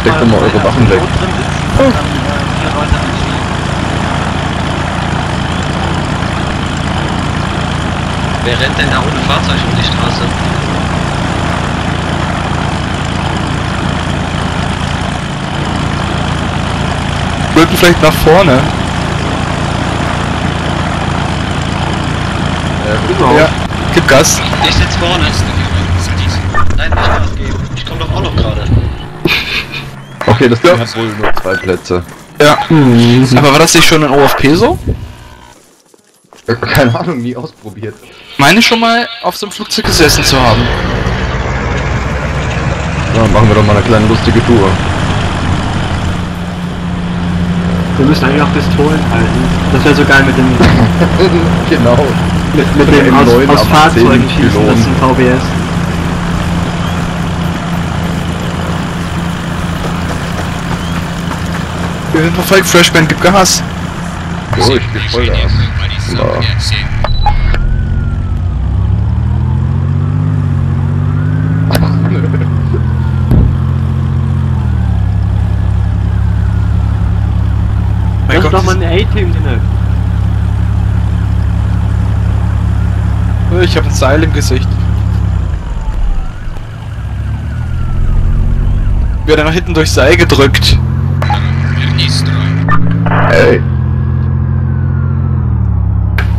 Steckt doch mal eure Waffen weg. Wer rennt denn da ohne Fahrzeug um die Straße? Würden vielleicht nach vorne. Ja, gib Gas. Ich sitze vorne. Nein, nicht Gas geben. Ich komme doch auch noch gerade. Okay, das sind wohl nur 2 Plätze. Ja. Aber war das nicht schon in OFP so? Keine Ahnung, nie ausprobiert. Meine schon mal auf so einem Flugzeug gesessen zu haben. Dann machen wir doch mal eine kleine lustige Tour. Wir müssen eigentlich auch Pistolen halten. Das wäre so geil mit dem... genau. Mit dem aus Fahrzeugen schießen, das ist ein VBS. Wir sind verfolgt, Freshman, gib Gas. Oh, ich geb voll Gas. Ja. Das ist doch mal ein A-Team drin. Ich habe ein Seil im Gesicht. Wird er nach hinten durchs Seil gedrückt. Hey.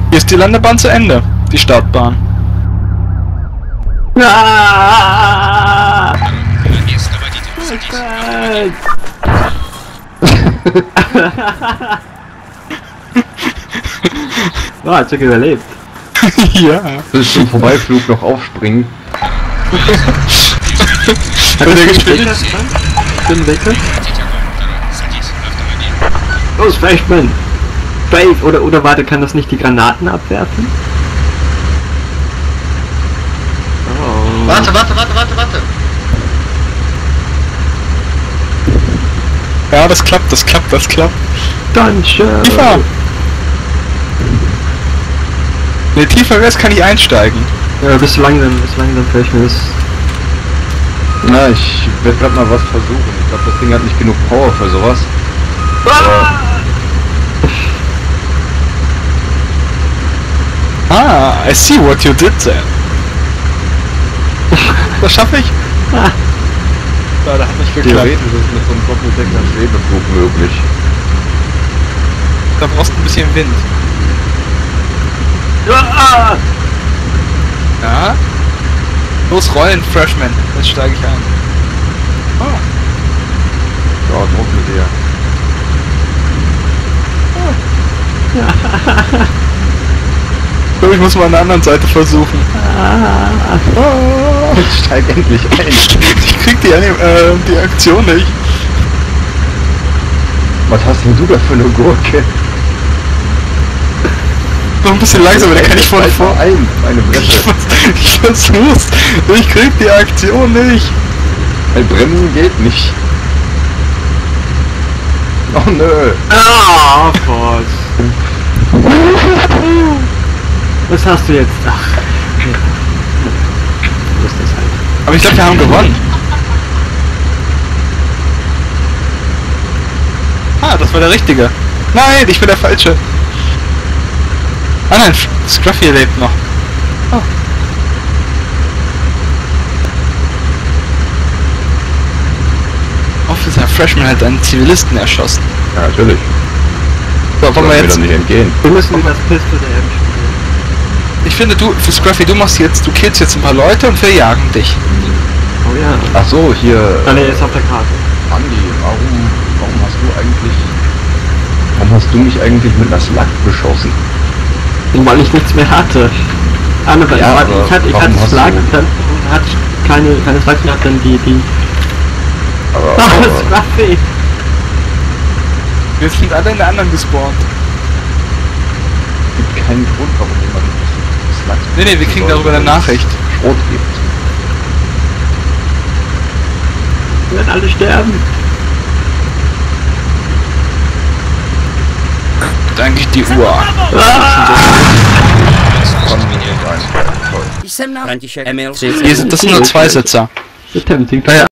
Hier ist die Landebahn zu Ende. Die Startbahn. Ah! Oh, hat sich überlebt. Ja. Willst du zum Vorbeiflug noch aufspringen? Hat er gespielt? Los, Freshman! Brave! Oder warte, kann das nicht die Granaten abwerfen? Oh. Warte! Ja, das klappt. Danke! Tiefer! Ne, tiefer wär's, kann ich einsteigen. Ja, bist langsam, Freshman. Na, ich werd grad mal was versuchen. Ich glaube, das Ding hat nicht genug Power für sowas. Ah! Ah, I see what you did then. Das schaffe ich. Ah. Ja, da hat mich geklappt. Theoretisch ist mit so einem Doppeldecker Schwebeflug möglich. Da brauchst du ein bisschen Wind. Ah! Ja? Los rollen, Freshman. Jetzt steige ich ein. Oh. Ja, Druck mit dir. Ich glaube, ich muss mal an der anderen Seite versuchen. Oh, ich steig endlich ein. Ich krieg die Aktion nicht. Was hast denn du da für eine Gurke? Noch ein bisschen langsamer, da kann ich vorher vor ein. Eine Bresche. Ich versuch's. Ich krieg die Aktion nicht. Ein Bremsen geht nicht. Oh nö. Ah, oh, Gott. Was hast du jetzt? Ach. Wo ist das halt? Aber ich glaube, wir haben gewonnen. Ah, das war der Richtige. Nein, ich bin der Falsche. Ah nein, Scruffy lebt noch. Oh. Officer Freshman hat einen Zivilisten erschossen. Ja, natürlich. So, wollen wir jetzt... Nicht entgehen. Wir müssen das Pistol der M spielen. Ich finde, für Scruffy, du killst jetzt ein paar Leute und wir jagen dich. Oh ja. Ach so, hier... Ah ne, ist auf der Karte. Andi, warum hast du mich eigentlich mit einer Slug beschossen? Weil ich nichts mehr hatte. Ah ne, weil ja, ich hatte Slug, dann hatte ich keine Slugs mehr, dann die... Aber Scruffy! Wir sind alle in der anderen gespawnt. Es gibt keinen Grund, warum jemand das Land. Nee, wir kriegen darüber eine Nachricht. Schrot gibt. Wir werden alle sterben. Danke die Uhr. Ah! Emil. Das sind nur zwei Sitzer. Naja.